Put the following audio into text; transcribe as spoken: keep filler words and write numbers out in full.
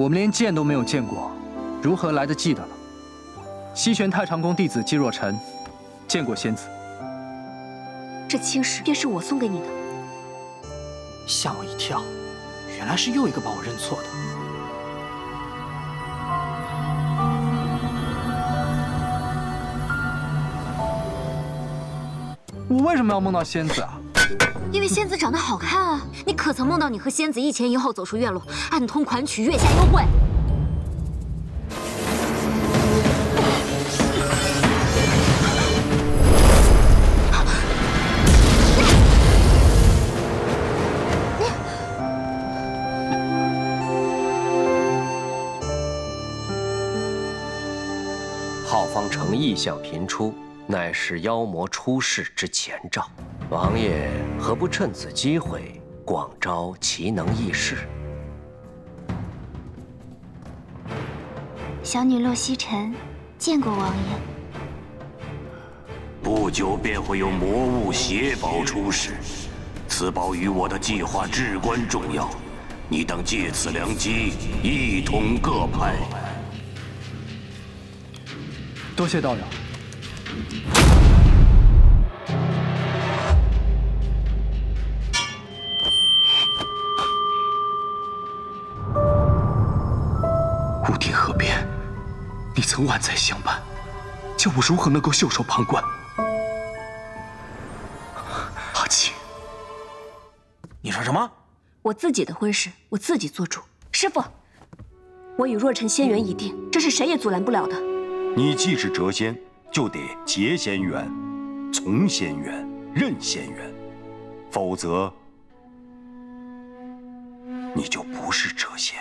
我们连见都没有见过，如何来得记得呢？西玄太常宫弟子季若尘，见过仙子。这青石便是我送给你的。吓我一跳，原来是又一个把我认错的。 我为什么要梦到仙子啊？因为仙子长得好看啊！你可曾梦到你和仙子一前一后走出院落，暗通款曲，月下幽会？浩方城异象频出。 乃是妖魔出世之前兆，王爷何不趁此机会广招奇能异士？小女洛西尘见过王爷。不久便会有魔物邪宝出世，此宝与我的计划至关重要，你等借此良机，一统各派。多谢道友。 乌啼河边，你曾万载相伴，教我如何能够袖手旁观？阿青，你说什么？我自己的婚事，我自己做主。师傅，我与若尘仙缘已定，这是谁也阻拦不了的。你既是谪仙。 就得结仙缘，从仙缘，认仙缘，否则你就不是谪仙。